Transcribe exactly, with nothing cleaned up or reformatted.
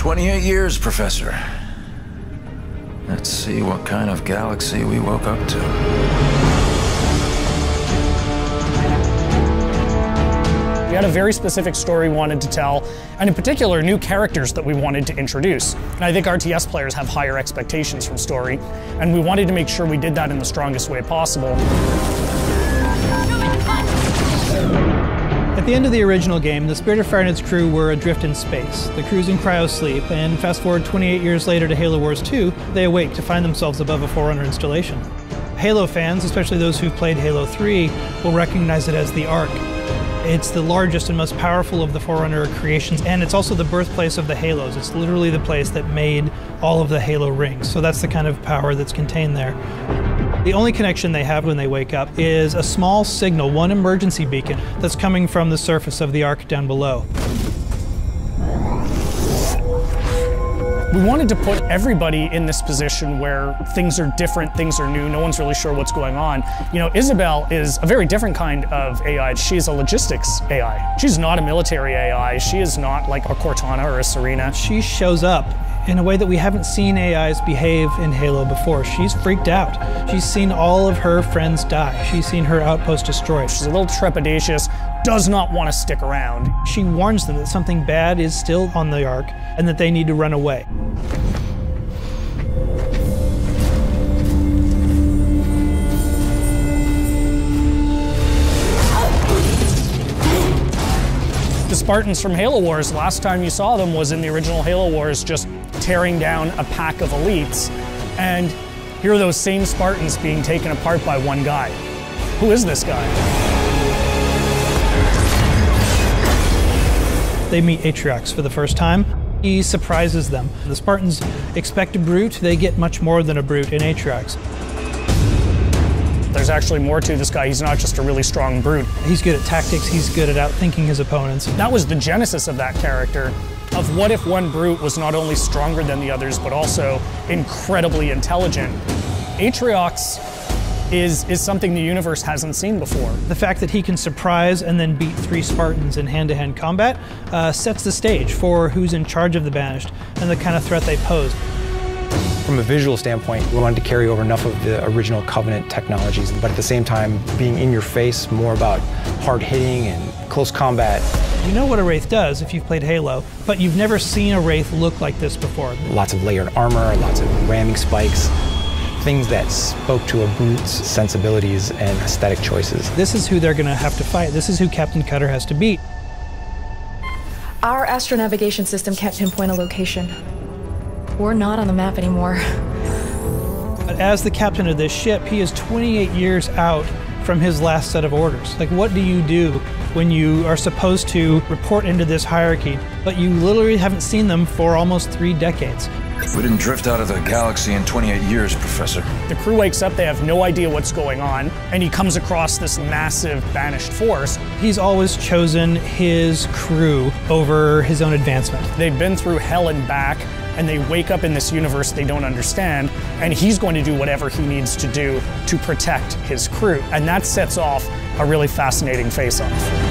twenty-eight years, Professor. Let's see what kind of galaxy we woke up to. We had a very specific story we wanted to tell, and in particular, new characters that we wanted to introduce. And I think R T S players have higher expectations from story, and we wanted to make sure we did that in the strongest way possible. At the end of the original game, the Spirit of Fire and its crew were adrift in space. The crew's in cryosleep, and fast forward twenty-eight years later to Halo Wars two, they awake to find themselves above a Forerunner installation. Halo fans, especially those who've played Halo three, will recognize it as the Ark. It's the largest and most powerful of the Forerunner creations, and it's also the birthplace of the Halos. It's literally the place that made all of the Halo rings, so that's the kind of power that's contained there. The only connection they have when they wake up is a small signal, one emergency beacon, that's coming from the surface of the Ark down below. We wanted to put everybody in this position where things are different, things are new, no one's really sure what's going on. You know, Isabel is a very different kind of A I. She's a logistics A I. She's not a military A I. She is not like a Cortana or a Serena. She shows up in a way that we haven't seen A Is behave in Halo before. She's freaked out. She's seen all of her friends die. She's seen her outpost destroyed. She's a little trepidatious, does not want to stick around. She warns them that something bad is still on the Ark and that they need to run away. The Spartans from Halo Wars, last time you saw them was in the original Halo Wars just tearing down a pack of elites. And here are those same Spartans being taken apart by one guy. Who is this guy? They meet Atriox for the first time. He surprises them. The Spartans expect a brute. They get much more than a brute in Atriox. There's actually more to this guy. He's not just a really strong brute. He's good at tactics. He's good at outthinking his opponents. That was the genesis of that character, of what if one brute was not only stronger than the others, but also incredibly intelligent. Atriox is, is something the universe hasn't seen before. The fact that he can surprise and then beat three Spartans in hand-to-hand combat uh, sets the stage for who's in charge of the Banished and the kind of threat they pose. From a visual standpoint, we wanted to carry over enough of the original Covenant technologies, but at the same time, being in your face, more about hard hitting and close combat. You know what a Wraith does if you've played Halo, but you've never seen a Wraith look like this before. Lots of layered armor, lots of ramming spikes, things that spoke to a brute's sensibilities and aesthetic choices. This is who they're going to have to fight. This is who Captain Cutter has to beat. Our astronavigation system can't pinpoint a location. We're not on the map anymore. But as the captain of this ship, he is twenty-eight years out from his last set of orders. Like, what do you do when you are supposed to report into this hierarchy, but you literally haven't seen them for almost three decades? We didn't drift out of the galaxy in twenty-eight years, Professor. The crew wakes up, they have no idea what's going on, and he comes across this massive Banished force. He's always chosen his crew over his own advancement. They've been through hell and back, and they wake up in this universe they don't understand, and he's going to do whatever he needs to do to protect his crew. And that sets off a really fascinating face-off.